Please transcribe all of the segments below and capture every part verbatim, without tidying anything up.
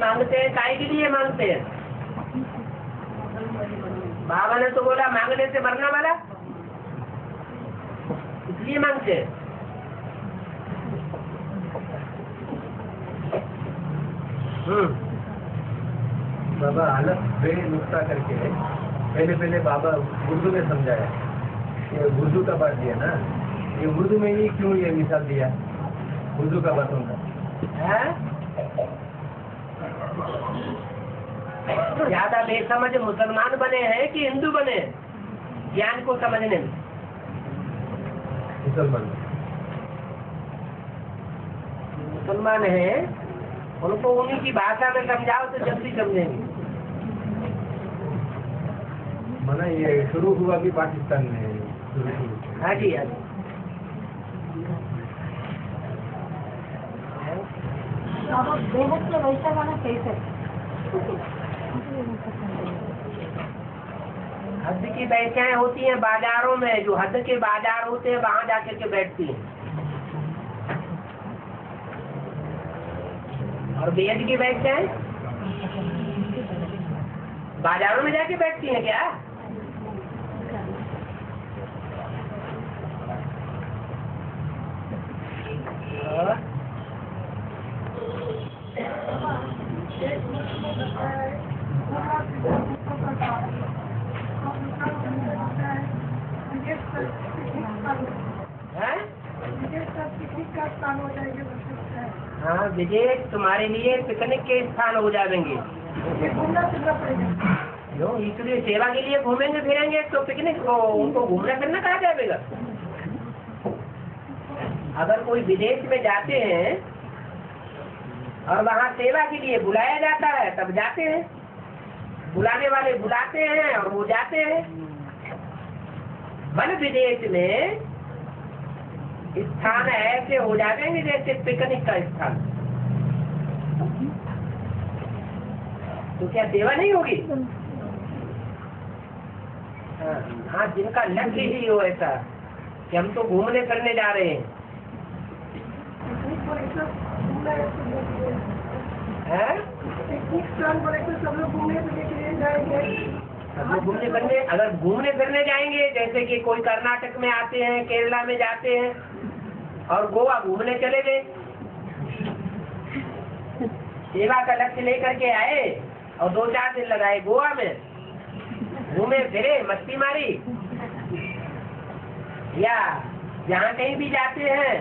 मांगते हैं काय के लिए मांगते हैं? बाबा ने तो बोला मांगने से मरना वाला, इसलिए मांगते हैं। बाबा हालत बेनुस्ता करके पहले पहले बाबा उर्दू में समझाया, ये उर्दू का बात दिया ना, ये उर्दू में ही क्यों ये मिसाल दिया उर्दू का बातों का? ज्यादा बेसमझ मुसलमान बने हैं कि हिंदू बने हैं ज्ञान को समझने में? मुसलमान मुसलमान है, उनको उन्हीं की भाषा में समझाओ तो जल्दी समझेंगे। मना ये शुरू हुआ कि पाकिस्तान में। हाँ जी हाँ जी। बेहद से वैसा माना कैसे हद की बैठकें होती हैं बाजारों में, जो हद के बाजार होते हैं वहाँ जाकर के बैठती हैं, और बेहद की बैठकें बाजारों में जाके बैठती हैं क्या? हाँ विजय, तुम्हारे लिए पिकनिक के स्थान हो जाएंगे, इसलिए सेवा के लिए घूमेंगे फिरेंगे तो पिकनिक को उनको घूमना फिरना कहा जाएगा। अगर कोई विदेश में जाते हैं और वहाँ सेवा के लिए बुलाया जाता है तब जाते हैं, बुलाने वाले बुलाते हैं और वो जाते हैं। भले विदेश में स्थान ऐसे हो जाएंगे जैसे पिकनिक का स्थान, तो क्या सेवा नहीं होगी? हाँ, जिनका लक्ष्य ही हो ऐसा कि हम तो घूमने करने जा रहे हैं। घूमने करने, अगर घूमने फिरने जाएंगे जैसे कि कोई कर्नाटक में आते हैं, केरला में जाते हैं और गोवा घूमने चले गए, सेवा का लक्ष्य लेकर के आए और दो चार दिन लगाए गोवा में, घूमे फिरे मस्ती मारी, या जहाँ कहीं भी जाते हैं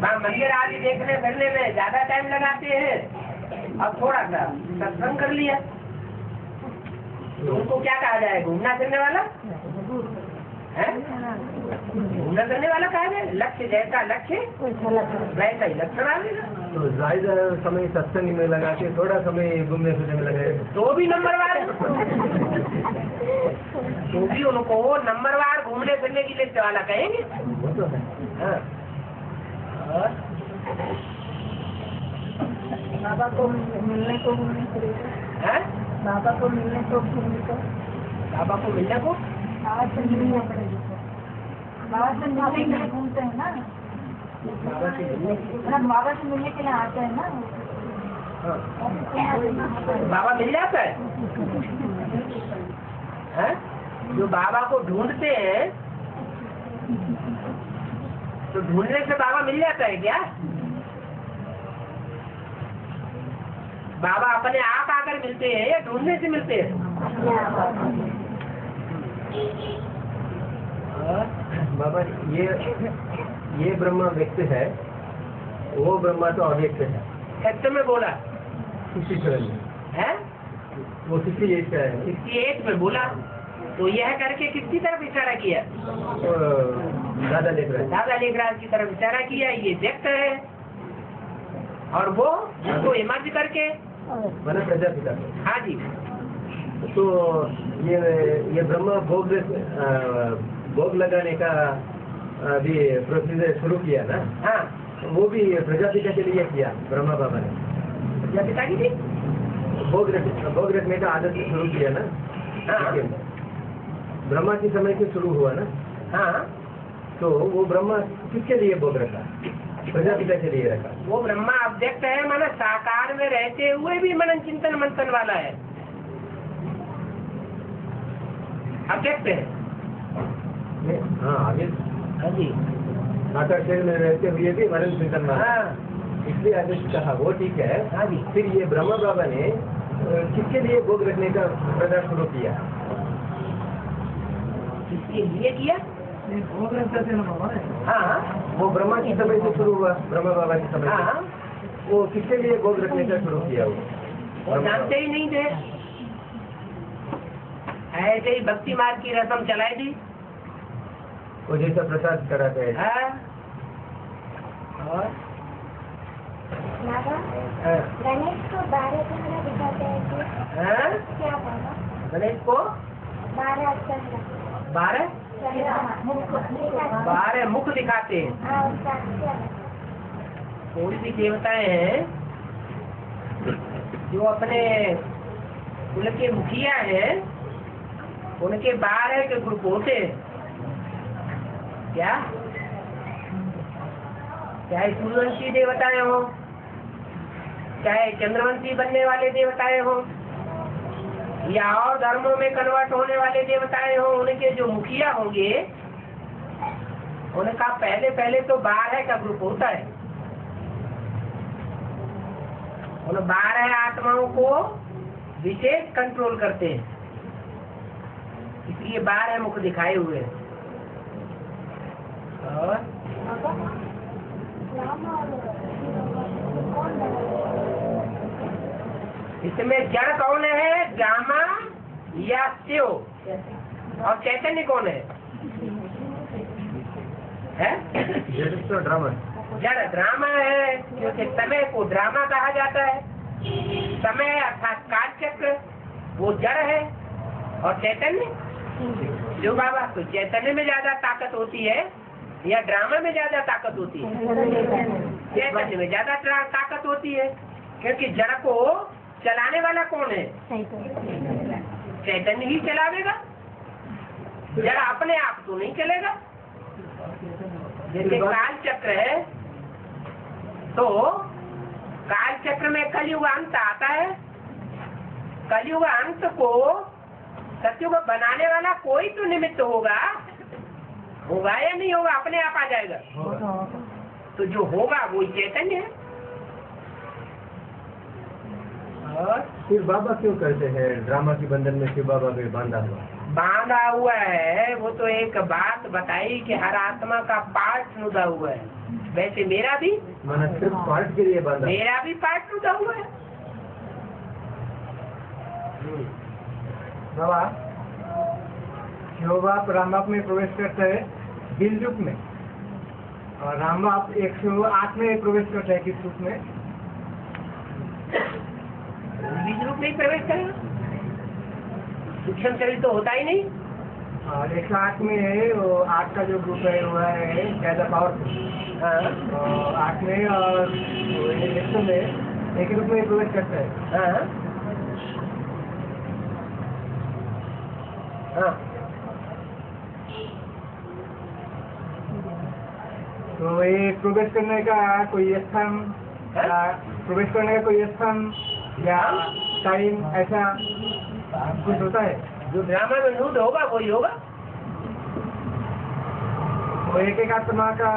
वहाँ मंदिर आदि देखने फिरने में ज्यादा टाइम लगाते हैं और थोड़ा सा सत्संग कर लिया, तो उनको क्या कहा जाए? घूमना फिरने वाला है? घूमना करने वाला कहा जाए? लक्ष्य जैसा लक्ष्य वैसा ही लक्षण आएगा। तो ज्यादा समय सत्संग में लगा के थोड़ा समय घूमने फिरने में लगाए तो भी नंबर वार तो भी उनको नंबर वार घूमने फिरने के लिए वाला कहेंगे। बाबा को मिलने को घूमने फिरेगा, बाबा को मिलने को घूमने को, बाबा को मिलने को आज मिलना पड़ेगा। बाबा से मिलने के लिए घूमते हैं ना, बाबा से मिलने के लिए आते हैं ना। बाबा मिल जाता है, जो बाबा को ढूंढते हैं तो ढूंढने से बाबा मिल जाता है क्या? बाबा अपने आप आकर मिलते हैं या ढूंढने से मिलते हैं? बाबा ये ये ब्रह्मा व्यक्त है, वो ब्रह्मा तो अव्यक्त है। सत्य में बोला किसी तरह है, वो किसी एक का है, किसी एक में बोला तो यह करके किसकी तरफ इशारा किया? दादा लेखराज, दादा लेखराज की तरफ इशारा किया। ये व्यक्त है और वो जिसको इमर्ज करके मैंने प्रजापिता। हाँ जी, तो ये ये ब्रह्मा भोग भोग लगाने का भी प्रोसीजर शुरू किया ना। हाँ, वो भी प्रजापिता के लिए किया ब्रह्मा बाबा ने। प्रजापिता की भोग रखने का आदत शुरू किया ना। हाँ, ब्रह्मा जी समय से शुरू हुआ ना। हाँ, तो वो ब्रह्मा किसके लिए बोल रखा? प्रजापिता के लिए रखा। वो ब्रह्मा अव्यक्त है, माना साकार में रहते हुए भी मनन चिंतन मंथन वाला है, अव्यक्त है। हाँ, साकार शरीर में रहते हुए भी मनन चिंतन वाला, इसलिए आदेश कहा। वो ठीक है। फिर ये ब्रह्मा बाबा ने किसके लिए भोग रखने का प्रचार शुरू किया? किसके लिए किया? भोग रखते थे ना बाबा। हाँ, वो ब्रह्मा की समय से शुरू हुआ, ब्रह्मा बाबा की समय। हाँ, वो किसके लिए भोग रखने का शुरू किया? वो जानते ही नहीं थे, ऐसे ही भक्ति मार्ग की रस्म चलाई थी, वो जैसा प्रसाद कराते हैं। हाँ, और गणेश को बारह चंद्र दिखाते हैं। हाँ, क्या बाबा? गणेश को बारह चंद्र, बारह बारह मुख दिखाते हैं। कोई भी देवताएं हैं जो अपने कुल के मुखिया हैं, उनके बारह के ग्रुप होते हैं। क्या चाहे सूर्यवंशी देवताएं हो, चाहे चंद्रवंशी बनने वाले देवताएं हो, या और धर्मों में कन्वर्ट होने वाले देवताएं हो, उनके जो मुखिया होंगे, उनका पहले पहले तो बारह का ग्रुप होता है। उन बारह आत्माओं को विशेष कंट्रोल करते हैं, इसलिए बारह मुख दिखाए हुए हैं। और इसमें जड़ कौन है? ब्रह्मा या शिव? और चैतन्य कौन है? है? तो ड्रामा, जड़ ड्रामा है, क्योंकि समय को ड्रामा कहा जाता है। समय अर्थात कालचक्र वो जड़ है, और चैतन्य शिव बाबा। तो चैतन्य में ज्यादा ताकत होती है या ड्रामा में ज्यादा ताकत होती है? चैतन्य में ज्यादा ताकत होती है, क्योंकि जड़ को चलाने वाला कौन है? चैतन्य ही चलावेगा, जरा अपने आप तो नहीं चलेगा। जैसे काल चक्र है, तो काल चक्र में कलयुग अंत आता है। कलयुग अंत को सत्युग बनाने वाला कोई तो निमित्त होगा, होगा या नहीं होगा? अपने आप आ जाएगा। तो जो होगा वो चैतन्य है। फिर बाबा क्यों करते हैं ड्रामा के बंधन में? शिव बाबा भी बांधा हुआ बांधा हुआ है। वो तो एक बात बताई कि हर आत्मा का पार्ट नुदा हुआ है। वैसे मेरा भी मन सिर्फ पार्ट के लिए बांधा, मेरा भी पार्ट नुदा हुआ है। बाबा शिवबाप रामबाप में प्रवेश करते हैं दिल रूप में, और रामबाप एक सौ आठ में प्रवेश करते हैं किस रूप में? बीज रूप में प्रवेश करेगा। सूक्ष्म शरीर तो होता ही नहीं। और एक सौ आठ में है, वो आठ का जो ग्रुप है हुआ है ज्यादा पावरफुल। आठ में और इलेक्शन में एक रूप में प्रवेश करता है। हाँ हाँ, तो ये प्रवेश करने का कोई स्थान, प्रवेश करने का कोई स्थान या टाइम ऐसा कुछ होता है? जो ड्रामा में न्यूड होगा कोई होगा। तो एक एक आत्मा का,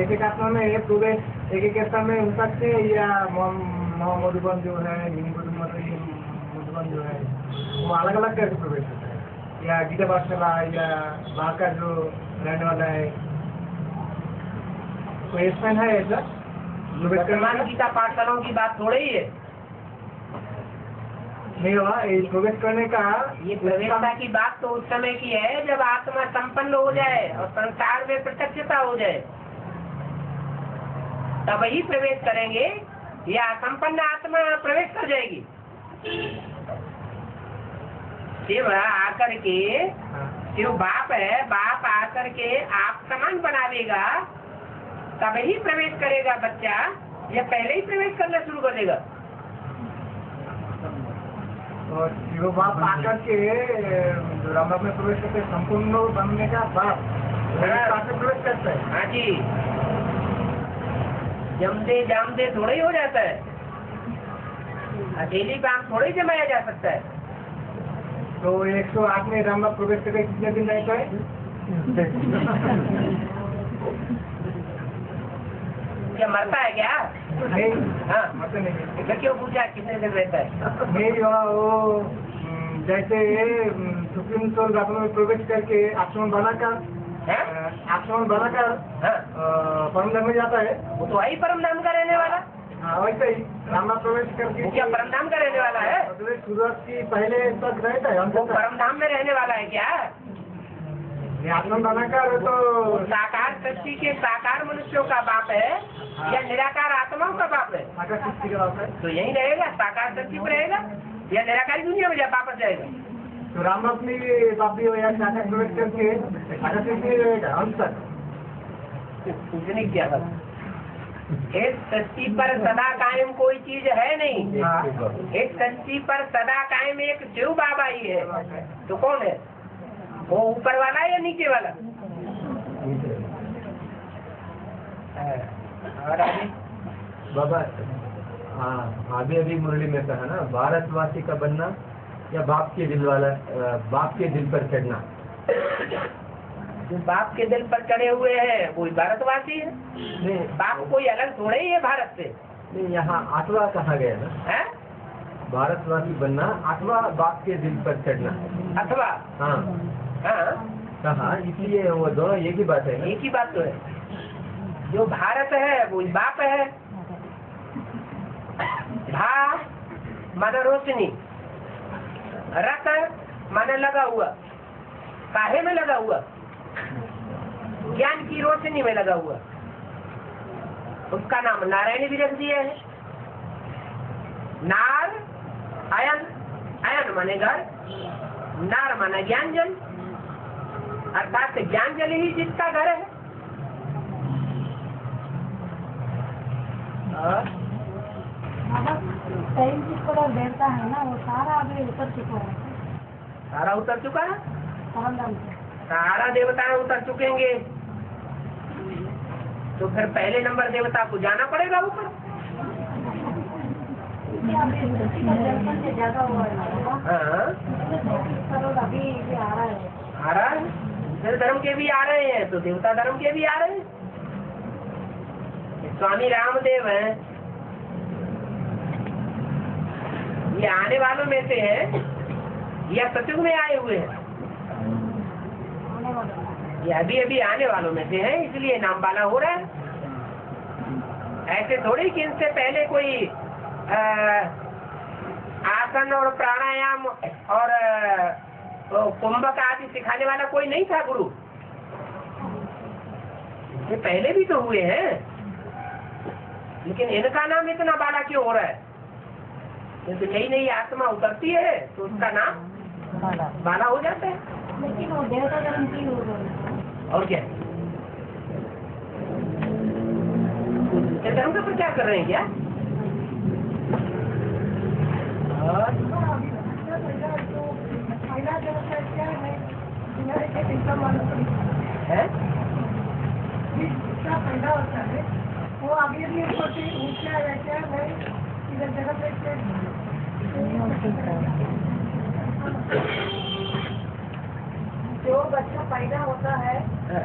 एक एक आत्मा में पूरे एक एक स्थान में हो सकते हैं, या मधुबन जो है, मधुबन जो है वो अलग अलग करके प्रवेश होता है, या गीता पाठशाला या वहाँ का जो रहने वाला है कोई स्थान है ऐसा? वर्तमान गीता पाठशालाओं की बात थोड़ी ही है। नहीं हुआ प्रवेश करने का, ये प्रवेशता की बात तो उस समय की है जब आत्मा संपन्न हो जाए और संसार में प्रत्यक्षता हो जाए, तब ही प्रवेश करेंगे। या संपन्न आत्मा प्रवेश कर जाएगी। शिव आकर के, शिव बाप है, बाप आकर के आप समान बनावेगा, तब ही प्रवेश करेगा बच्चा। या पहले ही प्रवेश करना शुरू कर देगा? और शिव बाबा आकर के राम में प्रवेश करते संपूर्ण बनने का बाप प्रवेश करता है। हाँ जी, जमते जामते थोड़ा ही हो जाता है, अकेली काम थोड़ा ही जमाया जा सकता है। तो एक सौ आठ में राम में प्रवेश करके कितने दिन रहता है? क्या मरता है क्या? नहीं। हाँ मरता नहीं। तो क्यों पूछा कितने दिन रहता है? मेरी वो जैसे सुप्रीम कोर्ट रात में प्रवेश करके आश्रम बनाकर आश्रम बनाकर परम धाम में जाता है, वो तो वही परम धाम का रहने वाला। हाँ वैसे ही राम में प्रवेश करके क्या परम धाम का रहने वाला है? सूरज की पहले तक रहता है, वो परम धाम में रहने वाला है क्या? आश्रम बनाकर तो साकार सृष्टि के साकार मनुष्यों का बाप है या निराकार आत्माओं का बाप है? साकार सृष्टि का बाप है, तो यही रहेगा, साकार सृष्टि में रहेगा या निराकारी दुनिया में वापस जाएगा। तो राम अपनी बापी हो या साकार प्रवेश करके साकार सृष्टि में रहेगा। हम सर पूछने क्या था? एक सृष्टि पर सदा कायम कोई चीज है नहीं, एक सृष्टि पर सदा कायम एक शिव बाबा ही है। तो कौन है वो, ऊपर वाला या नीचे वाला? बाबा हाँ अभी अभी मुरली में कहा ना, भारतवासी का बनना या बाप के दिल वाला, बाप के दिल पर चढ़ना। जो बाप के दिल पर चढ़े हुए हैं वो भारतवासी है, नहीं बाप कोई अलग थोड़े ही है भारत से। नहीं, यहाँ आत्मा कहा गया ना है? भारतवासी बनना अथवा बाप के दिल पर चढ़ना अथवा। हाँ हाँ, इसलिए वो दोनों एक ही बात है ना? एक ही बात तो है। जो भारत है वो बाप है, भा माना रोशनी, रत माना लगा हुआ, काहे में लगा हुआ, ज्ञान की रोशनी में लगा हुआ, उसका नाम नारायण भी रख दिया है। नार आयन, आयन माने घर, नार माना ज्ञान जल, अर्थात ज्ञान जल ही जिसका घर है। बैठता है ना वो सारा अभी उतर चुका है, सारा उतर चुका है, सारा देवताएं उतर चुकेंगे। तो फिर पहले नंबर देवता को जाना पड़ेगा ऊपर। आ रहा है, फिर धर्म के भी आ रहे हैं, तो देवता धर्म के भी आ रहे हैं। स्वामी रामदेव हैं, ये आने वालों में से हैं या सतयुग में आए हुए हैं? ये अभी अभी आने वालों में से हैं, इसलिए नाम वाला हो रहा है। ऐसे थोड़ी कि इनसे पहले कोई आ, आसन और प्राणायाम और तो कुंभक आदि सिखाने वाला कोई नहीं था गुरु, ये पहले भी तो हुए हैं, लेकिन इनका नाम इतना बड़ा क्यों हो रहा है? क्योंकि नई नई आत्मा उतरती है तो उसका नाम बाला हो जाता है। लेकिन वो देवता धर्म की हो गई और क्या धर्म का प्रचार कर रहे हैं क्या? जो बच्चा पैदा होता है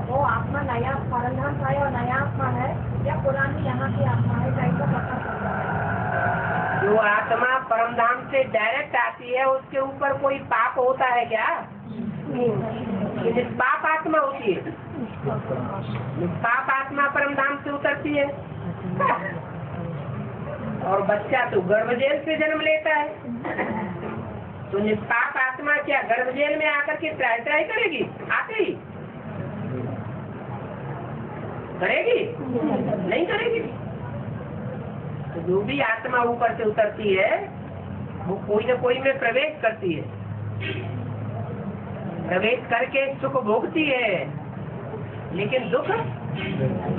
वो आत्मा नया परंधाम है और नया आत्मा है या पुरानी यहाँ की आत्मा है, कैसा पता चलता है? जो आत्मा परमधाम से डायरेक्ट आती है उसके ऊपर कोई पाप होता है क्या? निष्पाप आत्मा होती है, निष्पाप आत्मा परमधाम से उतरती है। और बच्चा तो गर्भ जेल से जन्म लेता है, तो निष्पाप आत्मा क्या गर्भ जेल में आकर के ट्राई ट्राई करेगी? आते ही करेगी, नहीं करेगी। तो जो भी आत्मा ऊपर से उतरती है वो कोई न कोई में प्रवेश करती है, प्रवेश करके सुख भोगती है, लेकिन दुख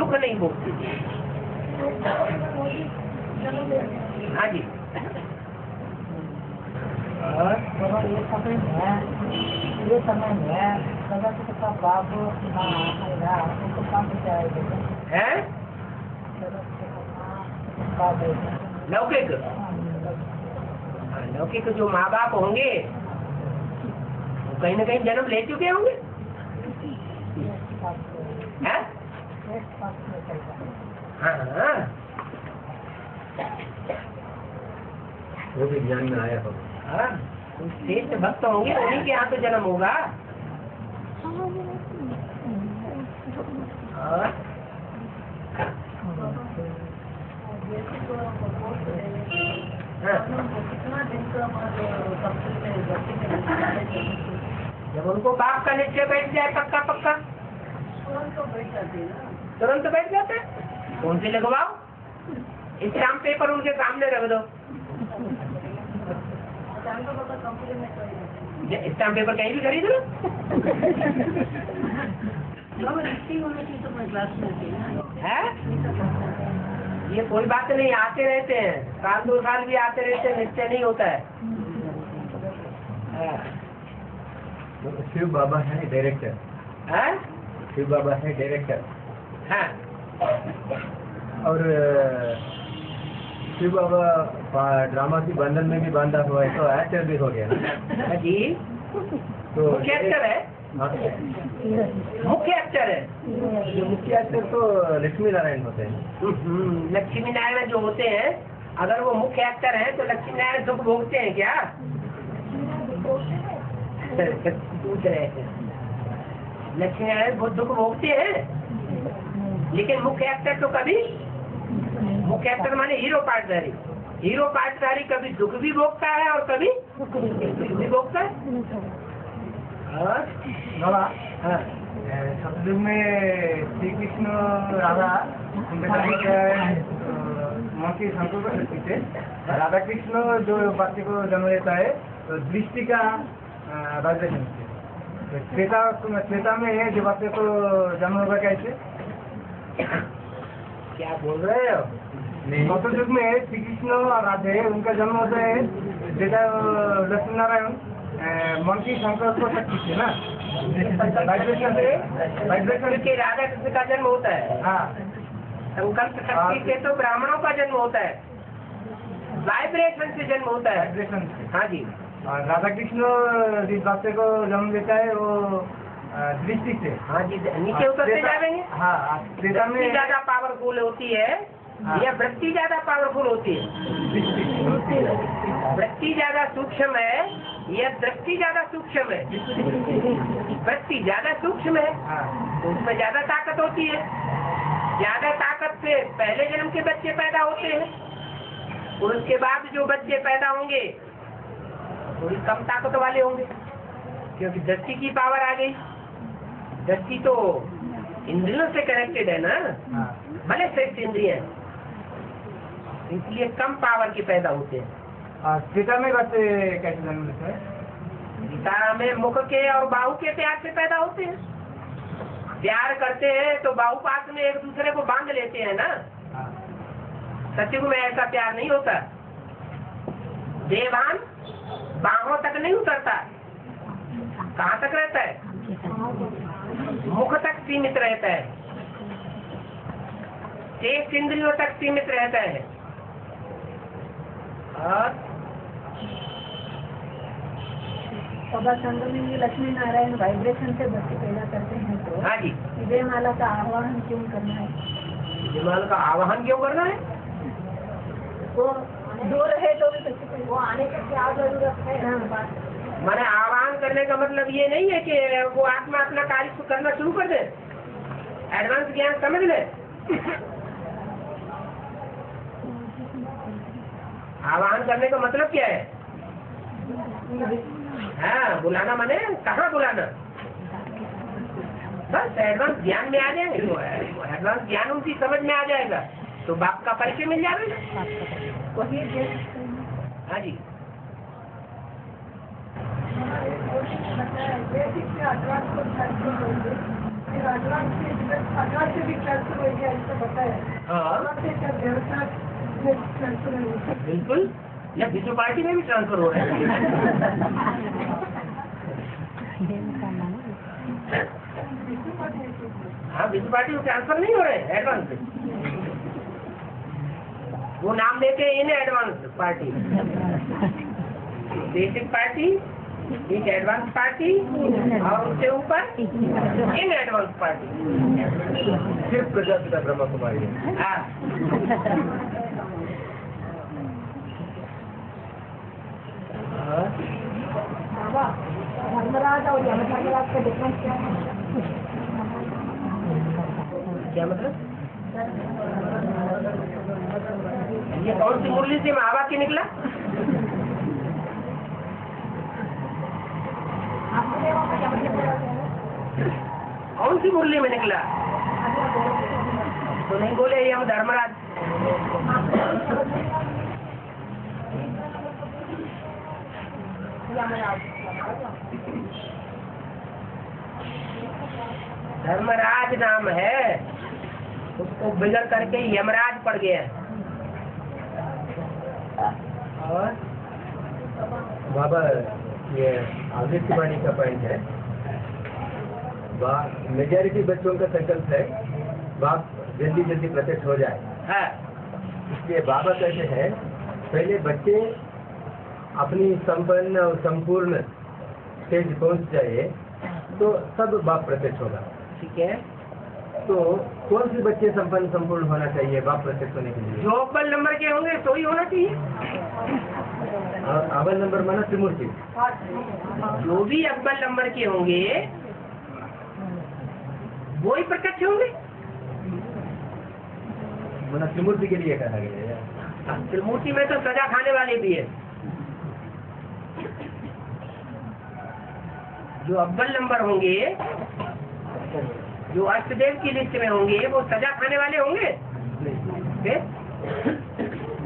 दुख नहीं भोगती। हाँ जी, और ये समय है, ये समय है कदा तो का बाप ना आएगा तो काम जाएगा हैं लौकिक लौकिक जो माँ बाप होंगे वो कहीं ना कहीं जन्म ले चुके होंगे हैं। हाँ वो भी ज्ञान में आया होगा। हाँ श्रेष्ठ भक्त होंगे उन्हीं के यहाँ पे जन्म होगा। जब उनको बाप का निश्चय बैठ जाए पक्का पक्का तुरंत तो बैठ जाते हैं। कौन सी लगवाओ इस शाम पेपर उनके सामने रख दो। स्टाम्प पेपर कहीं भी खरीद लो। ये कोई बात नहीं, आते रहते हैं साल दो साल भी आते रहते हैं, निश्चय नहीं होता है। शिव बाबा है डायरेक्टर है, शिव बाबा है डायरेक्टर है और शिव बाबा ड्रामा की बंधन में भी बांधा हुआ है तो एक्टर भी हो गया ना जी। तो मुख्य एक्टर है, मुख्य एक्टर है जो मुख्य एक्टर तो लक्ष्मी नारायण होते हैं। लक्ष्मी नारायण जो होते हैं अगर वो मुख्य एक्टर हैं तो लक्ष्मी नारायण दुख भोगते हैं क्या? पूछ रहे थे लक्ष्मी नारायण बहुत दुख भोगते हैं लेकिन मुख्य एक्टर तो कभी मुख्य एक्टर माने हीरो पार्टधारी, हीरो पार्टधारी कभी दुख भी भोगता है और कभी दुख भी भोगता है। बाबा सत्संग में श्री कृष्ण राधा माँ की संकल्प शक्ति से राधा कृष्ण जो बच्चे को जन्म देता है तो दृष्टि का राज्य श्वेता श्वेता में है जो बच्चे को जन्म होगा। कैसे क्या बोल रहे हो? गौतम युग में श्री कृष्ण और राधे उनका जन्म होता है बेटा लक्ष्मी नारायण मन की संकल्प शक्ति से ना वाइब्रेशन से वाइब्रेशन के राधा कृष्ण का जन्म होता है। हाँ संकल्प शक्ति से तो ब्राह्मणों का जन्म होता है, वाइब्रेशन से जन्म होता है वाइब्रेशन से। हाँ जी और राधा कृष्ण जिस बच्चे को जन्म देता है वो दृष्टि से। हाँ जी नीचे उतरते जाएंगे। हाँ वृत्ति ज्यादा पावरफुल होती है या वृत्ति ज्यादा पावरफुल होती है? वृत्ति ज्यादा सूक्ष्म है या दृष्टि ज्यादा सूक्ष्म है? वृत्ति ज्यादा सूक्ष्म है तो उसमें ज्यादा ताकत होती है। ज्यादा ताकत से पहले जन्म के बच्चे पैदा होते हैं और उसके बाद जो बच्चे पैदा होंगे थोड़ी कम ताकत वाले होंगे क्योंकि दृष्टि की पावर आ गई। दृष्टि तो इंद्रियों से कनेक्टेड है ना, भले श्रेष्ठ इंद्रिय इसलिए कम पावर के पैदा होते हैं। गीता में कैसे जन्म लेते हैं? गीता में मुख के और बाहु के प्यार से पैदा होते हैं। प्यार करते हैं तो बाहु पास में एक दूसरे को बांध लेते हैं ना। सत्युग में ऐसा प्यार नहीं होता, देवान बाहों तक नहीं उतरता, कहाँ तक रहता है? मुख तक सीमित रहता है, एक इंद्रियों तक सीमित रहता है। और बाबा संगम में लक्ष्मी नारायण वाइब्रेशन से भक्ति पैदा करते हैं तो हाँ जी विजय माला का आह्वान क्यों करना है? विजय माला का आह्वान क्यों करना है? वो दूर है तो भी वो आने का क्या जरूरत है? मैंने आह्वान करने का मतलब ये नहीं है कि वो आत्मा अपना कार्य करना शुरू कर दे, एडवांस ज्ञान समझ ले। आह्वान करने का मतलब क्या है? हाँ बुलाना माने कहाँ बुलाना, बस एडवांस ज्ञान में आ जाएगा। एडवांस ज्ञान उनकी समझ में आ जाएगा तो बाप का परिचय मिल जाएगा। हाँ जी बिल्कुल या बीजू पार्टी में भी ट्रांसफर हो रहा है? हाँ, बीजू पार्टी में ट्रांसफर नहीं हो रहे हैं एडवांस में, वो नाम देते हैं इन्हें एडवांस पार्टी। बेसिक पार्टी, एक एडवांस पार्टी और उसके ऊपर इन एडवांस पार्टी। सिर्फ प्रजापिता ब्रह्मा कुमारी है। हाँ, धर्मराज और धर्मराज का डिफरेंस क्या है? क्या मतलब? ये कौन सी मुरली से महावा के निकला? कौन सी मुरली में निकला? तो नहीं बोले ये हम धर्मराज। धर्मराज नाम है, उसको बिगड़ करके यमराज पड़ गया। और बाबा ये आदित्य तिवारी का पॉइंट है, मेजॉरिटी बच्चों का संकल्प है बाप जल्दी जल्दी प्रत्यक्ष हो जाए। हाँ, इसलिए बाबा कहते हैं पहले बच्चे अपनी संपन्न और संपूर्ण स्टेज पहुंच जाए तो सब बाप प्रत्यक्ष होगा। ठीक है, तो कौन से बच्चे संपन्न संपूर्ण होना चाहिए बाप प्रत्यक्ष होने के लिए? जो अव्वल नंबर के होंगे तो ही होना चाहिए। अव्वल नंबर माना त्रिमूर्ति, जो भी अव्वल नंबर के होंगे वो ही प्रत्यक्ष होंगे, माना त्रिमूर्ति के लिए कहा गया है। त्रिमूर्ति में तो सजा खाने वाले भी है। जो अव्वल नंबर होंगे, जो अष्टदेव की लिस्ट में होंगे, वो सजा खाने वाले होंगे।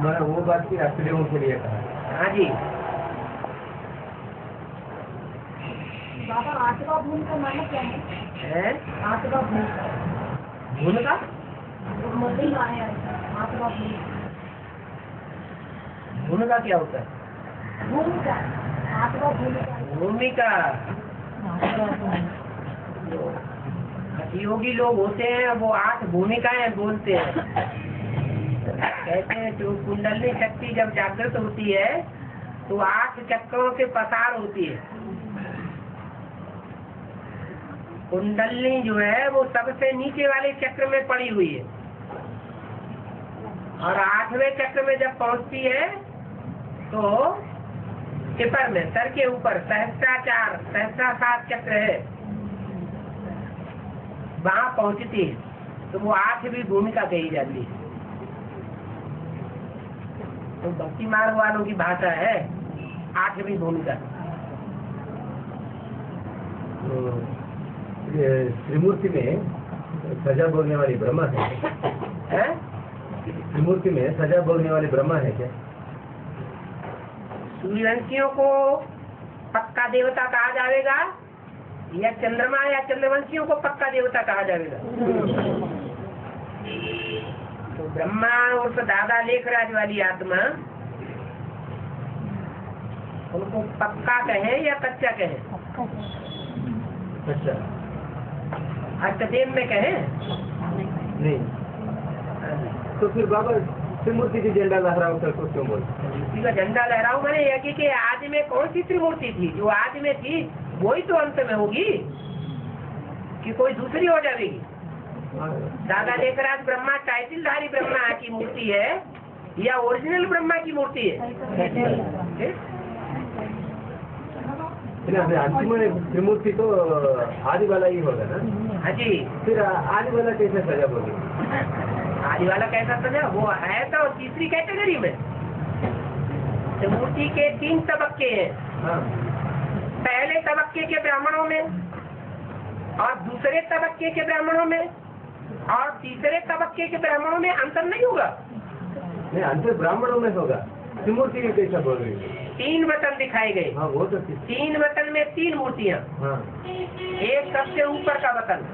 मैं वो बात की अष्टदेवों के लिए कहा। हाँ जी बाबा, आठवां भूल का माना क्या है? आठवां भूल भूल का मतलब है आठवां भूल। भूल का क्या होता है? भूमिका, भूमिका योगी लोग होते हैं, वो आठ भूमिकाएं बोलते हैं। कहते हैं जो कुंडली शक्ति जब जागृत होती है तो आठ चक्रों से पसार होती है। कुंडली जो है वो सबसे नीचे वाले चक्र में पड़ी हुई है, और आठवें चक्र में जब पहुंचती है तो टिपर में सर के ऊपर सहस्त्राचार सहस्त्रासार चक्र है, वहाँ पहुँचती है, तो वो आठवीं भूमिका कही जाती है। तो भक्ति मार्ग वालों की भाषा है आठवीं भूमिका। तो त्रिमूर्ति में सजा भोगने वाली ब्रह्मा है, है? त्रिमूर्ति में सजा भोगने वाली ब्रह्मा है क्या? सूर्यवंशियों को पक्का देवता कहा जाएगा या चंद्रमा या चंद्रवंशियों को पक्का देवता कहा जाएगा? तो ब्रह्मा और दादा लेखराज वाली आत्मा, उनको पक्का कहे या कच्चा कहे? कच्चा। अष्टदेव में कहे नहीं तो फिर बाबा त्रिमूर्ति की झंडा लहराओ कर कुछ क्यों बोलते? का झंडा लहराओ मैंने यह कि आज में कौन सी त्रिमूर्ति थी? जो आज में थी वही तो अंत में होगी कि कोई दूसरी हो जाएगी? दादा लेखराज ब्रह्मा टाइटलधारी ब्रह्मा की मूर्ति है या ओरिजिनल ब्रह्मा की मूर्ति है? अंतिम त्रिमूर्ति तो आदि वाला ही होगा ना? हाँ जी, फिर आदि वाला कैसे सजा बोलेगी? आदि वाला कैसा सजा? वो है तो तीसरी कैटेगरी में। त्रिमूर्ति के तीन तबक्के हैं। हाँ। पहले तबक्के के ब्राह्मणों में, और दूसरे तबक्के के ब्राह्मणों में, और तीसरे तबक्के के ब्राह्मणों में अंतर नहीं होगा? नहीं, अंतर ब्राह्मणों में होगा। त्रिमूर्ति में कैसा बोल रही है? तीन वतन दिखाए गए। हाँ, वो तो तीन वतन में तीन मूर्तियाँ। हाँ। एक सबसे ऊपर का वतन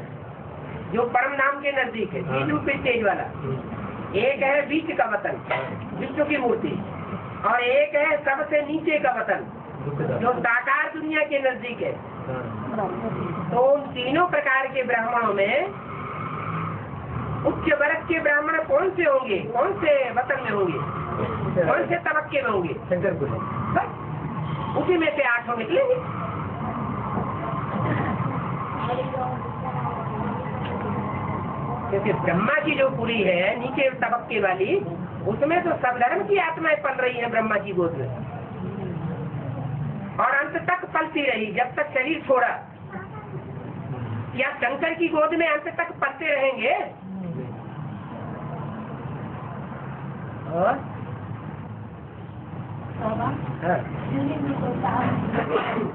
जो परम नाम के नजदीक है, तीन रूपये तेज वाला। एक है बीच का वतन विष्णु की मूर्ति, और एक है सबसे नीचे का वतन जो साकार दुनिया के नजदीक है। तो उन तीनों प्रकार के ब्राह्मणों में उच्च वर्ग के ब्राह्मण कौन से होंगे, कौन से वतन में होंगे, कौन से तबक्के में होंगे? शंकरपुर। बस उसी में से आठों निकलेंगे। क्योंकि ब्रह्मा की जो पूरी है नीचे तबक्के वाली, उसमें तो सब धर्म की आत्माएं पल रही है ब्रह्मा की गोद में और अंत तक पलती रही जब तक शरीर छोड़ा। या शंकर की गोद में अंत तक पलते रहेंगे? और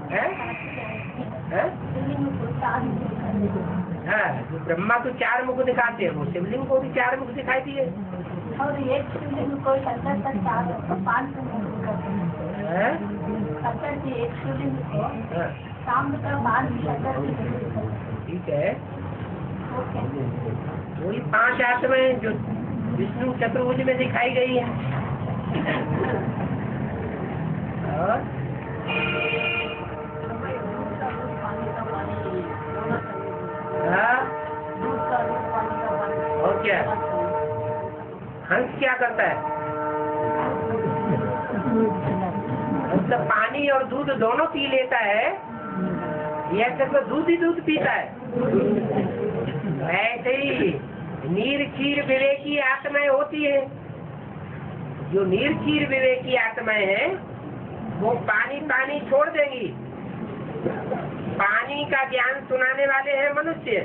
है? है? हाँ, ब्रह्मा को चार मुख दिखाते हैं, वो शिवलिंग को भी चार मुख दिखाई दिए और एक शिवलिंग को शंकर तक चार पाँच मुख। शंकर जी एक शिवलिंग को सामने का बाल शंकर जी, ठीक है, वही पांच आत्माएं जो विष्णु चतुर्भुज में दिखाई गई है। और क्या हंस क्या करता है? तो पानी और दूध दोनों पी लेता है। यह तो दूध ही दूध पीता है। ऐसे ही नीर खीर विवेक की आत्माएं होती है। जो नीर खीर विवेक की आत्माएं हैं वो पानी पानी छोड़ देंगी। पानी का ज्ञान सुनाने वाले हैं मनुष्य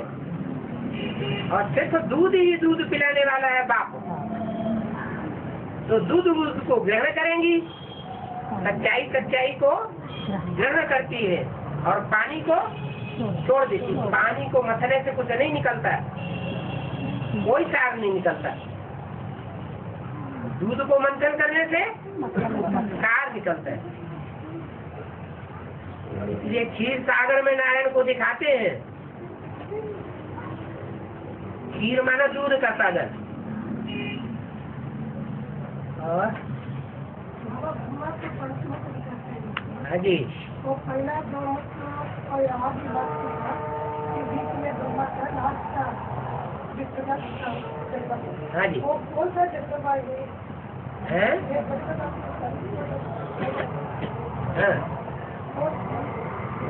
और सिर्फ दूध ही दूध पिलाने वाला है बाप। तो दूध को ग्रहण करेंगी, सच्चाई सच्चाई को ग्रहण करती है और पानी को छोड़ देती है। पानी को मथने से कुछ नहीं निकलता, कोई सार नहीं निकलता। दूध को मंथन करने से सार निकलता है। इसलिए खीर सागर में नारायण को दिखाते हैं। खीर माना दूध का सागर। और हाँ जी, वो पढ़ना जो और यहाँ की बात के बीच में ब्रह्मा का नाच था, जितना हाँ जी वो कौन सा जितना है? हाँ,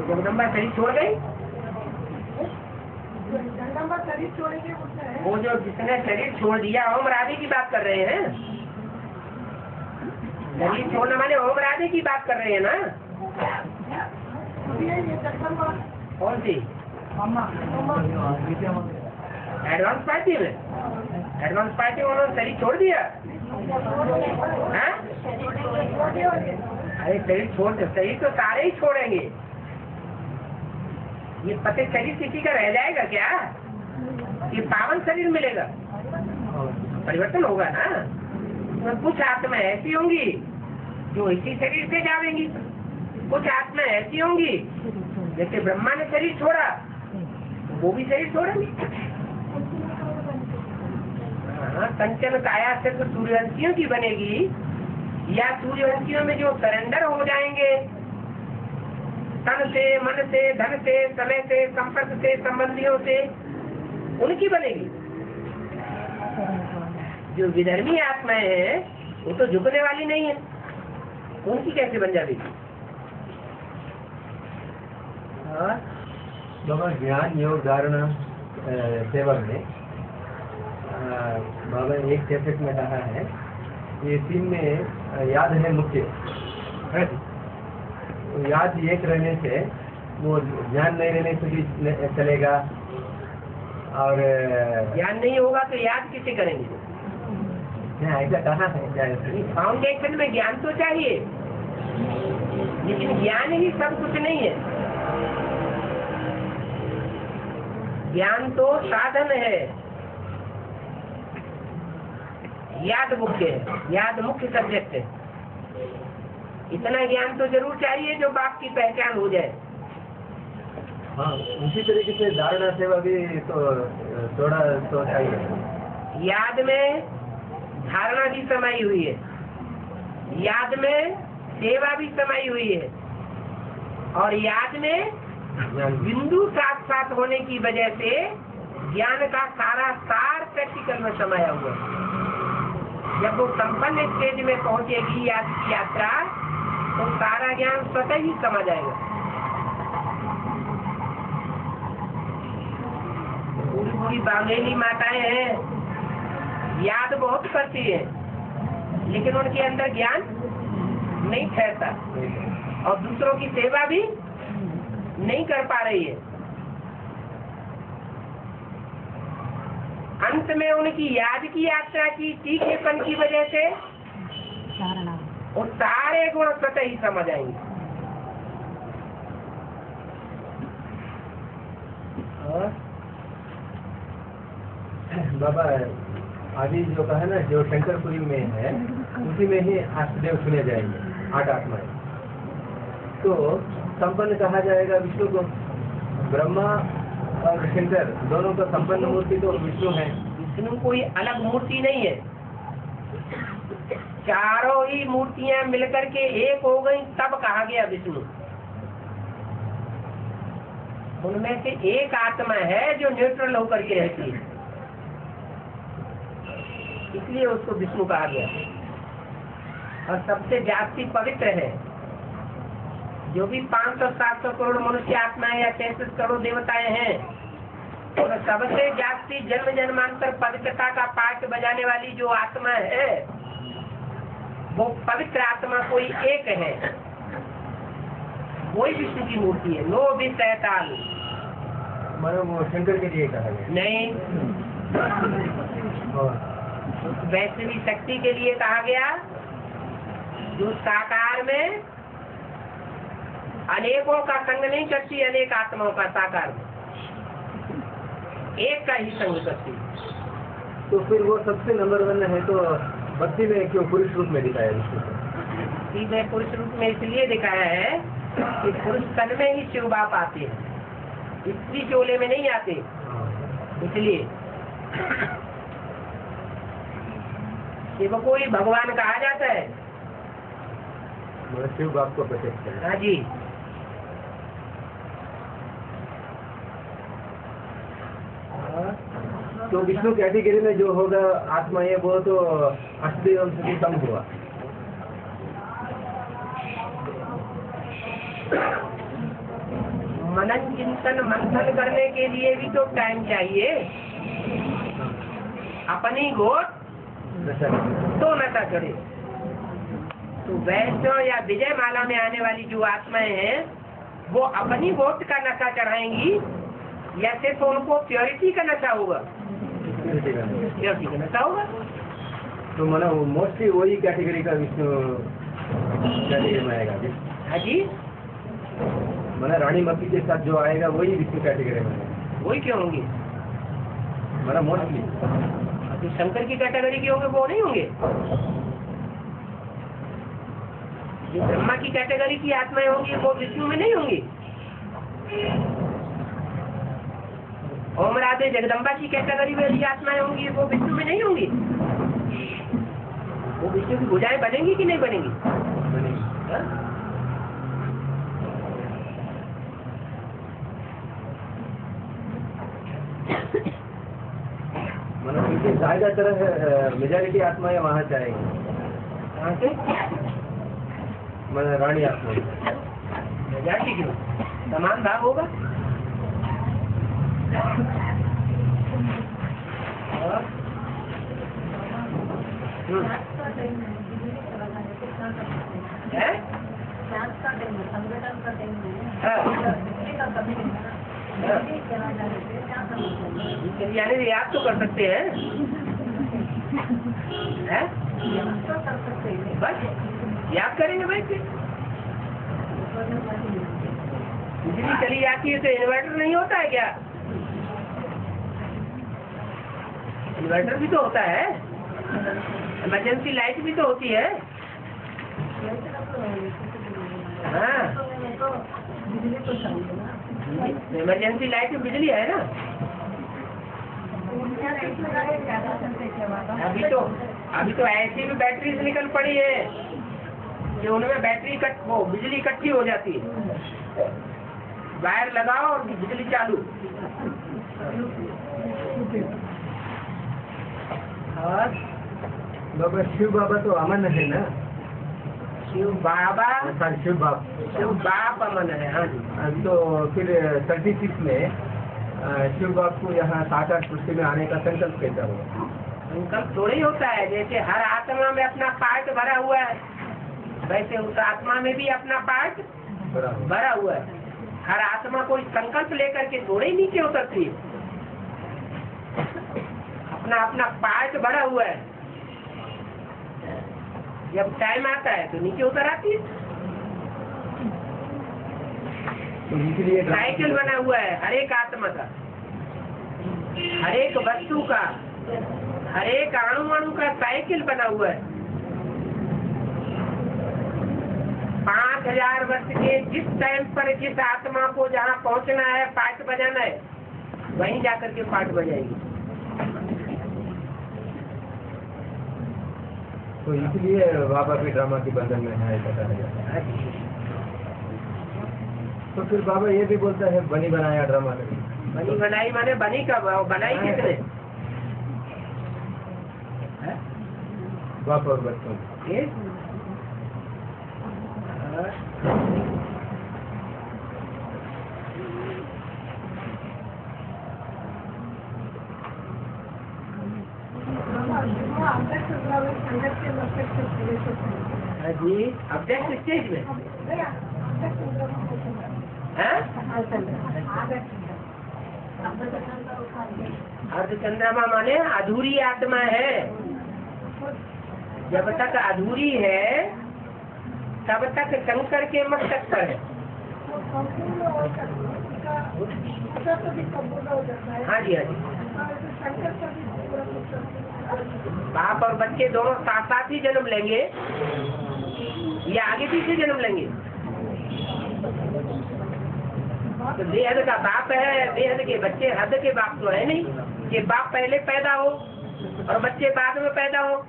जगदम्बा शरीर छोड़ गई। जगदम्बा शरीर छोड़ेगी वो जो जिसने शरीर छोड़ दिया। ओम राधे की बात कर रहे हैं। शरीर छोड़ने वाले ओम राधे की बात कर रहे हैं ना? कौन सी? एडवांस पार्टी में एडवांस पार्टी उन्होंने शरीर छोड़ दिया। अरे शरीर छोड़ दे, शरीर तो सारे ही छोड़ेंगे। ये पते शरीर किसी का रह जाएगा क्या? ये पावन शरीर मिलेगा, परिवर्तन होगा ना। तो कुछ आत्माएं ऐसी होंगी जो इसी शरीर से जाएंगी, कुछ आत्माएं ऐसी होंगी जैसे ब्रह्मा ने शरीर छोड़ा वो भी शरीर छोड़ेंगे। कंचन काया से तो सूर्यवंशियों की बनेगी या सूर्यवंशियों में जो सरेंडर हो जाएंगे तन से, मन से, धन से, समय से, संपर्क से, संबंधियों से, उनकी बनेगी। जो विधर्मी आत्माएं हैं वो तो झुकने वाली नहीं है, उनकी कैसे बन जाएगी? ज्ञान योग धारणा सेवा में बाबा एक कैसेट में कहा है, ये तीन में याद है मुख्य। याद एक रहने से वो ज्ञान नहीं रहने से भी चलेगा और ज्ञान नहीं होगा तो याद किसे करेंगे? ऐसा कहाँ है? फाउंडेशन में ज्ञान तो चाहिए, लेकिन ज्ञान ही सब कुछ नहीं है। ज्ञान तो साधन है, याद मुख्य है, याद मुख्य सब्जेक्ट है। इतना ज्ञान तो जरूर चाहिए जो बाप की पहचान हो जाए। हाँ, उसी तरीके से धारणा सेवा भी तो थोड़ा तो चाहिए। याद में धारणा भी समाई हुई है। याद में सेवा भी समाई हुई है और याद में बिंदु साथ साथ होने की वजह से ज्ञान का सारा सार प्रैक्टिकल में समाया हुआ है। जब वो संपन्न स्टेज में पहुंचेगी याद की यात्रा तो सारा ज्ञान स्वतः ही समा जाएगा। पूरी पूरी बांगेली माताएं हैं, याद बहुत करती है लेकिन उनके अंदर ज्ञान नहीं फैलता और दूसरों की सेवा भी नहीं कर पा रही है। अंत में उनकी याद की यात्रा की तीखेपन की वजह से वो सारे गुण स्वतः ही समझ आएंगे। बाबा अभी जो कहा ना जो शंकरपुरी में है उसी में ही आष्टदेव सुने जाएंगे आठ आत्माएं। तो संपन्न कहा जाएगा विष्णु को, ब्रह्मा और शंकर दोनों का संपन्न मूर्ति तो विष्णु है। विष्णु कोई अलग मूर्ति नहीं है, चारों ही मूर्तियां मिलकर के एक हो गई तब कहा गया विष्णु। उनमें से एक आत्मा है जो न्यूट्रल होकर के रहती है, इसलिए उसको विष्णु कहा गया। और सबसे जाति पवित्र है, जो भी पाँच सौ सात सौ करोड़ मनुष्य आत्माएं या तैंतीस करोड़ देवताएं हैं, और सबसे जाति जन्म जन्मांतर पवित्रता का पाठ बजाने वाली जो आत्मा है वो पवित्र आत्मा कोई एक है, वही विष्णु की मूर्ति है। नो भी तैताल शंकर के लिए कहा गया नहीं, वैसे भी शक्ति के लिए कहा गया जो साकार में अनेकों का संग नहीं करती, अनेक आत्माओं का साकार में एक का ही संग करती। तो फिर वो सबसे नंबर वन है, तो भक्ति में क्यों पुरुष रूप में दिखाया? भक्ति में पुरुष रूप में इसलिए दिखाया है कि पुरुष तन में ही शिव बाप आते हैं, स्त्री चोले में नहीं आते, इसलिए शिव को ही भगवान कहा जाता है, शिव बाप को प्रत्यक्ष। हाँ जी, तो विष्णु कैटेगरी में जो होगा आत्मा ये वो तो अस्सी ओम से कम हुआ। मनन चिंतन मंथन करने के लिए भी तो टाइम चाहिए, अपनी गोद तो नशा करे। तो वैष्णव या विजय माला में आने वाली जो आत्माएं हैं वो अपनी वोट का नशा चढ़ाएंगी या सिर्फ उनको प्योरिटी का नशा होगा? प्योरिटी का नशा होगा। तो मतलब मोस्टली वही कैटेगरी का विष्णु कैटेगरी में आएगा। हाँ जी, मतलब रानी मक्खी के साथ जो आएगा वही विष्णु कैटेगरी में आएगा। वही क्यों होंगी? मतलब मोस्टली तो शंकर की कैटेगरी के होंगे वो नहीं होंगे, जो ब्रह्मा की कैटेगरी की आत्माएं होंगी वो विष्णु में नहीं होंगी। ओम राधे जगदम्बा की कैटेगरी वाली आत्माएं होंगी वो विष्णु में नहीं होंगी। वो विष्णु की भुजाएं बनेंगी कि नहीं बनेंगी? बनेंगी। हा? जाएगा तरह मेजॉरिटी आत्माएं वहाँ जाएगी, मतलब रानी आत्मा मेजॉरिटी क्यों? समान भाव होगा। यानी आप तो कर सकते हैं, हैं? बस याद करेंगे भाई, बिजली चली जाती है तो इन्वर्टर नहीं होता है क्या? इन्वर्टर भी तो होता है, इमरजेंसी लाइट भी तो होती है। हाँ, इमरजेंसी लाइट में बिजली है ना। अभी तो अभी तो ऐसी भी बैटरी निकल पड़ी है कि उनमें बैटरी कट वो बिजली इकट्ठी हो जाती है, वायर लगाओ और बिजली चालू। और बाबा शिव बाबा तो अमन है ना, शिव बाबा सॉरी शिव बाबा शिव बाप अमन है। हाँ जी, तो फिर थर्टी सिक्स में शिव बाबा को यहाँ सात आठ कुर्सी में आने का संकल्प कैसा हुआ? संकल्प थोड़ा ही होता है, जैसे हर आत्मा में अपना पार्ट भरा हुआ है वैसे उस आत्मा में भी अपना पार्ट भरा हुआ है। हर आत्मा कोई संकल्प लेकर के थोड़े ही नीचे उतरती है, अपना अपना पार्ट भरा हुआ है। जब टाइम आता है तो नीचे उतर आती है। साइकिल बना हुआ है हर एक आत्मा का, हर एक वस्तु का, हर एक अणु अणु का साइकिल बना हुआ है। पाँच हजार वर्ष के जिस टाइम पर जिस आत्मा को जहाँ पहुँचना है, पाठ बजाना है, वहीं जाकर के पाठ बजाएगी। तो इसलिए बाबा के ड्रामा के बंधन में है पता लगा। तो फिर बाबा ये भी बोलता है बनी बनाया ड्रामा। बनी बनाई माने बनी का बनाई कितने बाप और बच्चों। जी अध्यक्ष स्टेज में अर्धचंद्रमा माने अधूरी आत्मा है। जब तक अधूरी है तब तक शंकर के मस्तक पर है। हाँ जी हाँ जी, बाप और बच्चे दोनों साथ साथ ही जन्म लेंगे या आगे पीछे जन्म लेंगे। तो बेहद का बाप है, बेहद के बच्चे। हद के बाप तो है नहीं कि बाप पहले पैदा हो और बच्चे बाद में पैदा हो।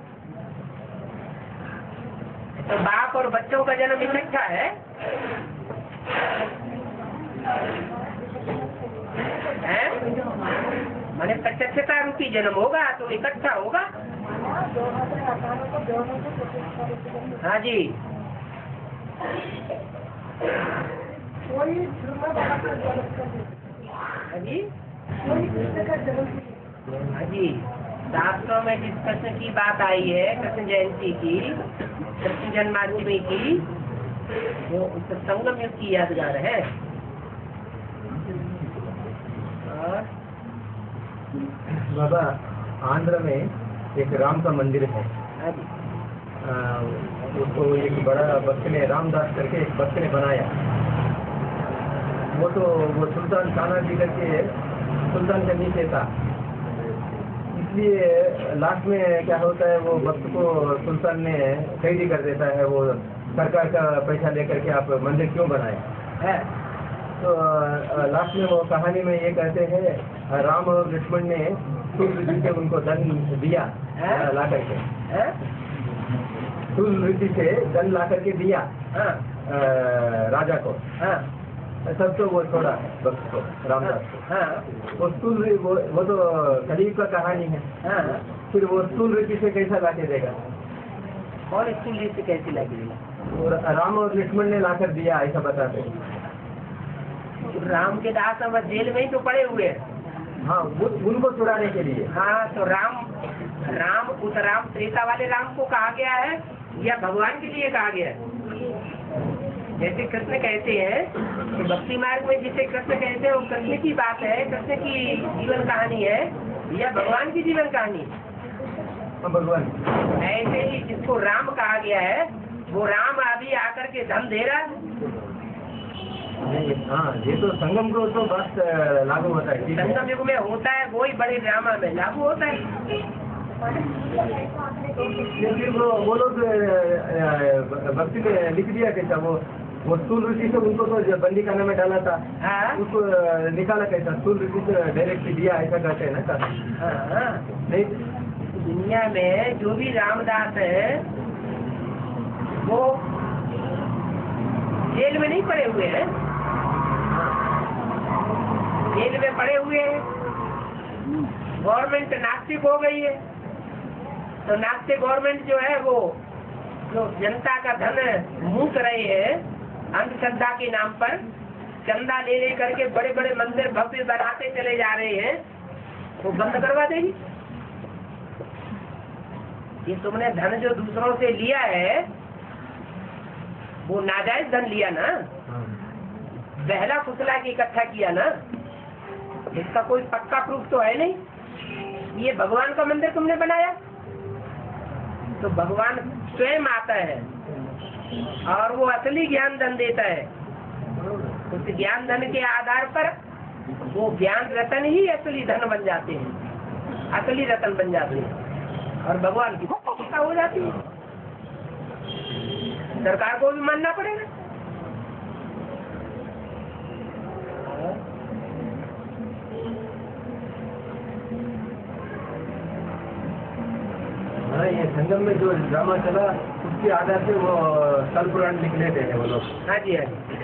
तो बाप और बच्चों का जन्म इकट्ठा है, है? मैंने पचहत्तर रूपी जन्म होगा तो इकट्ठा होगा। हाँ जी, कोई ब्रह्मा बाबा का जन्म कर जी, कोई कृष्ण का जन्म। हाँ जी, शास्त्रों में जिस कृष्ण की बात आई है, कृष्ण जयंती की, कृष्ण जन्माष्टमी की, वो उस संगम युग की यादगार है। और बाबा आंध्र में एक राम का मंदिर है। हाँ जी, उसको एक बड़ा भक्त ने रामदास करके एक भक्त ने बनाया। वो तो वो सुल्तान खाना जी करके सुल्तान के नीचे था, इसलिए लास्ट में क्या होता है वो वक्त को सुल्तान ने कैदी कर देता है। वो सरकार का पैसा लेकर के आप मंदिर क्यों बनाए है। तो लास्ट में वो कहानी में ये कहते हैं राम और लक्ष्मण ने सूर्य जी से उनको धन दिया ला करके, सूर्य जी से धन ला करके दिया राजा को। सब तो वो छोड़ा भक्त को, रामदास को। हाँ, वो स्थूल वो, वो तो करीब का कहानी है। हाँ, फिर वो स्थूल रीति से कैसा लाके देगा और स्थूल रीति कैसे लाके देगा। राम और लक्ष्मण ने लाकर दिया ऐसा बताते हैं। राम के दास हम जेल में ही तो पड़े हुए हैं। हाँ, उनको छुड़ाने के लिए। हाँ, तो राम राम उस राम त्रेता वाले राम को कहा गया है या भगवान के लिए कहा गया है। जैसे कृष्ण कहते हैं तो भक्ति मार्ग में जिसे कृष्ण कहते हैं वो कृष्ण की बात है, कृष्ण की जीवन कहानी है या भगवान की जीवन कहानी। भगवान ऐसे ही जिसको राम कहा गया है वो राम अभी आकर के धन दे रहा है। हाँ, ये तो संगम को तो बस लागू होता है, संगम युग में होता है, वो ही बड़े ड्रामा में लागू होता है। वो वो लोग भक्ति में लिख दिया कैसा, वो वो स्थूल ऋषि से उनको तो बंदी खाना में डाला था। हाँ? उसको निकाला कैसा, स्थूल ऋषि से डायरेक्ट दिया ऐसा कहते हैं ना। हाँ, नहीं, दुनिया में जो भी रामदास है वो जेल में नहीं पड़े हुए हैं, जेल में पड़े हुए हैं। गवर्नमेंट नास्तिक हो गई है, तो नास्तिक गवर्नमेंट जो है वो जो जनता का धन मूस रही है अंधश्रद्धा के नाम पर, चंदा ले ले करके बड़े बड़े मंदिर भव्य बनाते चले जा रहे हैं, वो बंद करवा देगी। ये तुमने धन जो दूसरों से लिया है वो नाजायज धन लिया ना, बहला फुसला के इकट्ठा किया ना, इसका कोई पक्का प्रूफ तो है नहीं। ये भगवान का मंदिर तुमने बनाया, तो भगवान स्वयं आता है और वो असली ज्ञान धन देता है। उस ज्ञान धन के आधार पर वो ज्ञान रतन ही असली धन बन जाते हैं, असली रतन बन जाते हैं और भगवान की पूजा हो जाती है। सरकार को भी मानना पड़ेगा। ये संगम में जो ड्रामा चला उसके आधार से वो कल पुराण लिख लेते हैं वो लोग। हाँ जी हाँ जी।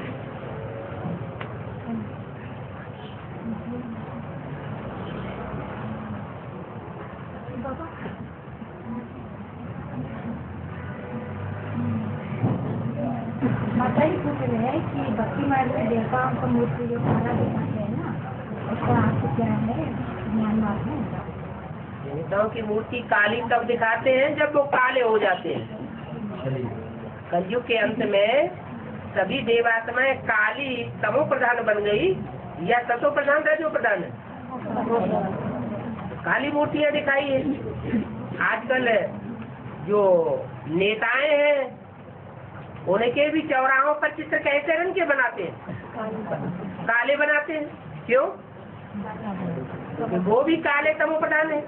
माता ही पूछ रहे हैं कि भक्ति मार्ग में देवताओं को मूर्ति जो खाना दिखाते हैं ना, उसका आपको क्या है ज्ञान मार्ग में? देवताओं की मूर्ति काली तब दिखाते हैं जब वो काले हो जाते हैं। कलयुग के अंत में सभी देवात्माएं काली तमो प्रधान बन गई या सतो प्रधान रजो प्रधान, काली मूर्तियाँ दिखाई है। आजकल जो नेताएं हैं उनके भी चौराहों पर चित्र कैसे रंग के बनाते हैं, काले बनाते हैं। क्यों? वो भी काले तमो प्रधान है।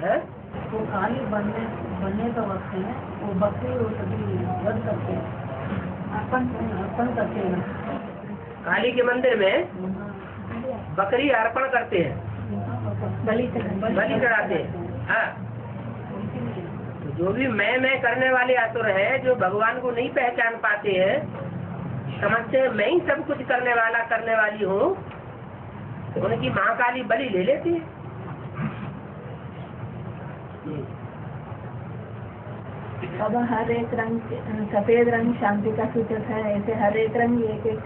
है? वो काली बनने बनने का वक्त है, वो बकरी वो सभी बन सकते हैं, अर्पण अर्पण करते हैं। काली के मंदिर में बकरी अर्पण करते हैं, बलि बलि चढ़ाते हैं। हाँ, जो भी मैं मैं करने वाले आतुर है, जो भगवान को नहीं पहचान पाते हैं, समझते हैं मैं ही सब कुछ करने वाला करने वाली हूँ, उनकी महाकाली बलि ले लेती है। बाबा हर एक रंग, सफेद रंग शांति का सूचक है, ऐसे हर एक रंग एक एक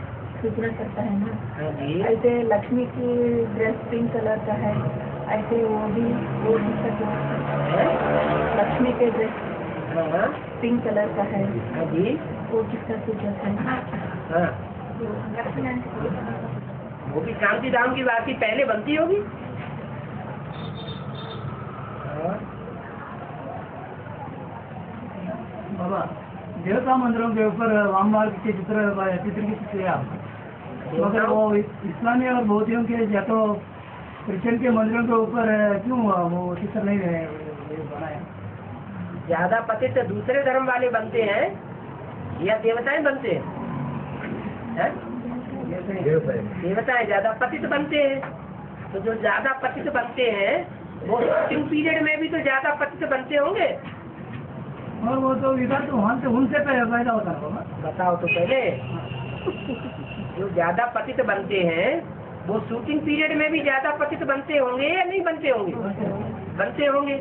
सूचना करता है ना। ऐसे लक्ष्मी की ड्रेस पिंक कलर का है, ऐसे वो भी वो भी लक्ष्मी के ड्रेस पिंक कलर का है, वो किसका सूचक है? वो भी शांति धाम की बात ही पहले बनती होगी। बाबा देवता मंदिरों के ऊपर रामबाग के चित्र चित्रित किया, मगर वो इस्लामी और बौद्धियों के या तो क्रिश्चियन के मंदिरों के ऊपर क्यों वो चित्र नहीं बनाया? ज्यादा पतित दूसरे धर्म वाले बनते हैं या देवताएं बनते हैं? है? देवताएं ज्यादा पतित बनते हैं, तो जो ज्यादा पतित बनते हैं वो ड्यू पीरियड में भी तो ज्यादा पतित बनते होंगे। और वो तो इधर तो वहाँ से उनसे पैदा होता है, बताओ तो पहले। जो ज्यादा पतित बनते हैं वो शूटिंग पीरियड में भी ज्यादा पतित बनते होंगे या नहीं बनते होंगे? बनते होंगे।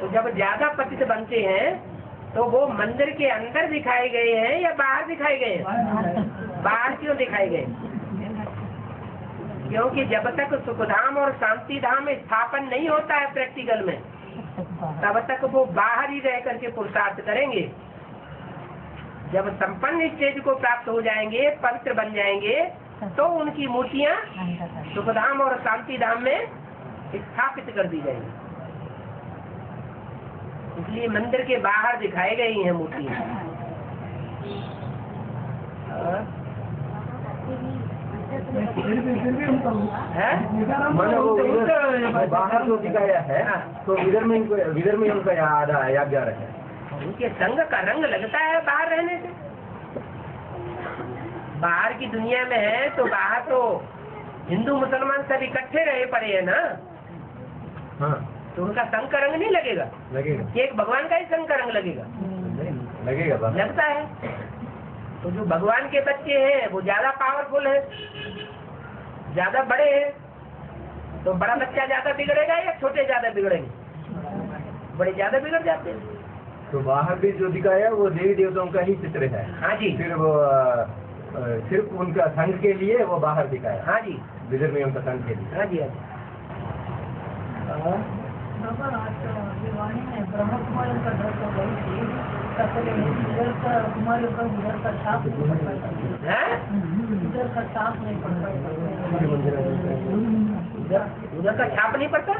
तो जब ज्यादा पतित बनते हैं तो वो मंदिर के अंदर दिखाए गए हैं या बाहर दिखाए गए हैं? बाहर क्यों दिखाए गए? क्योंकि जब तक सुखधाम और शांति धाम स्थापन नहीं होता है प्रैक्टिकल में, तब तक वो बाहर ही रह करके पुरुषार्थ करेंगे। जब संपन्न स्टेज को प्राप्त हो जाएंगे, पवित्र बन जाएंगे, तो उनकी मूर्तियाँ सुखधाम और शांति धाम में स्थापित कर दी जाएंगी। इसलिए मंदिर के बाहर दिखाई गई हैं मूर्तियाँ। बाहर तो दिखाया है, तो इधर में इनको इधर में उनका याद आया जा रहा है। उनके संग का रंग लगता है बाहर रहने से। बाहर की दुनिया में है तो बाहर तो हिंदू मुसलमान सब इकट्ठे रहे पड़े हैं ना, हाँ। तो उनका संग का रंग नहीं लगेगा, लगेगा एक भगवान का ही संग का रंग लगेगा, लगेगा लगता है। तो जो भगवान के बच्चे हैं वो ज्यादा पावरफुल है, ज्यादा बड़े हैं। तो बड़ा बच्चा ज्यादा बिगड़ेगा या छोटे ज्यादा बिगड़ेंगे? बड़े ज्यादा बिगड़ जाते हैं। तो बाहर भी जो दिखाया वो देवी देवताओं का ही चित्र है, हाँ जी। फिर वो सिर्फ उनका संघ के लिए वो बाहर दिखाया, हाँ जी, विदर्भ में उनका संघ के लिए, हाँ जी, हाँ जी। बाबा आज दिवाली में ब्रह्मा कुमारी का घर तो गई थी, सबसे इधर का कुमारी का उधर का साफ नहीं पड़ पाया, इधर का साफ नहीं पड़ पाया, उधर का छाप नहीं पड़ता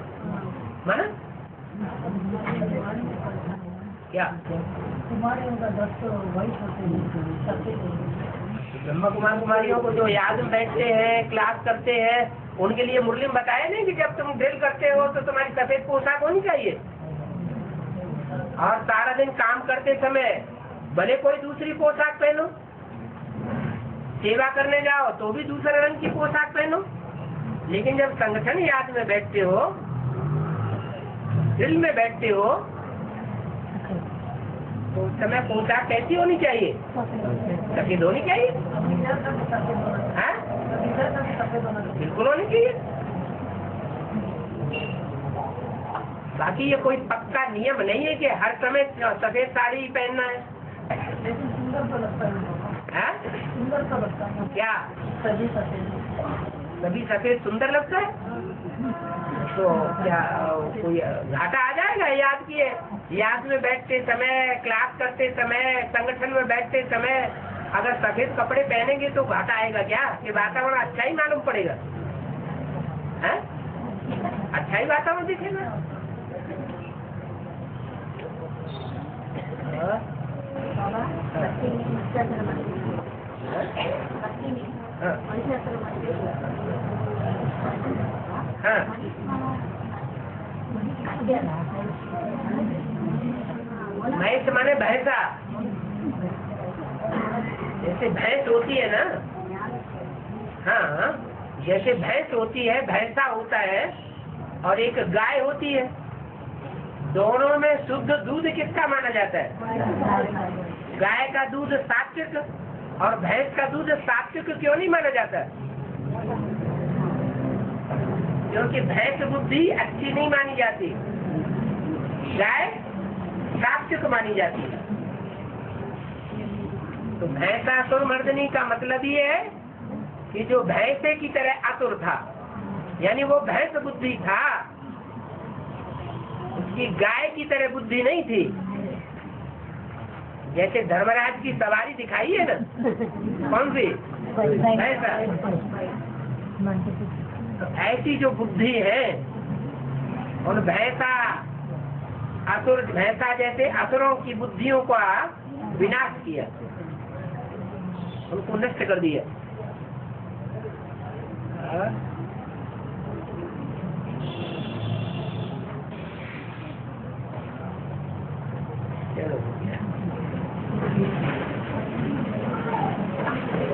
माना क्या कुमारी का घर तो वही होते हैं सबसे। ब्रह्मा कुमार कुमारियों को जो याद में बैठते हैं, क्लास करते हैं, उनके लिए मुरली में बताया नहीं कि जब तुम ड्रिल करते हो तो तुम्हारी सफेद पोशाक होनी चाहिए, और सारा दिन काम करते समय भले कोई दूसरी पोशाक पहनो, सेवा करने जाओ तो भी दूसरे रंग की पोशाक पहनो, लेकिन जब संगठन याद में बैठते हो, ड्रिल में बैठते हो, तो उस समय पोशाक कैसी होनी चाहिए? सफेद होनी चाहिए, हाँ? बिल्कुल होनी चाहिए। बाकी ये कोई पक्का नियम नहीं है कि हर समय सफेद साड़ी पहनना है, लेकिन सुंदर तो लगता है, हाँ? सुंदर तो लगता है क्या सभी सफेद, सभी सफेद सुंदर लगता है? तो क्या कोई घाटा आ जाएगा? याद किए, याद में बैठते समय, क्लास करते समय, संगठन में बैठते समय अगर सफेद कपड़े पहनेंगे तो घाटा आएगा क्या? ये वातावरण अच्छा ही मालूम पड़ेगा, है? अच्छा ही वातावरण दिखेगा। हाँ, भैंस माने भैंसा, जैसे भैंस होती है ना, हाँ, जैसे भैंस होती है भैंसा होता है, और एक गाय होती है, दोनों में शुद्ध दूध किसका माना जाता है? गाय का दूध सात्विक और भैंस का दूध सात्विक क्यों नहीं माना जाता है? क्योंकि भैंस बुद्धि अच्छी नहीं मानी जाती, गाय सात्विक मानी जाती है। तो भैंसा असुर मर्दनी का मतलब ये है कि जो भैंसे की तरह असुर था, यानी वो भैंस बुद्धि था, उसकी गाय की तरह बुद्धि नहीं थी। जैसे धर्मराज की सवारी दिखाई है ना, कौन सी भैंसा, ऐसी जो बुद्धि है, और भैंसा असुर, भैंसा जैसे असुरों की बुद्धियों का विनाश किया, उनको नष्ट कर दिया। चलो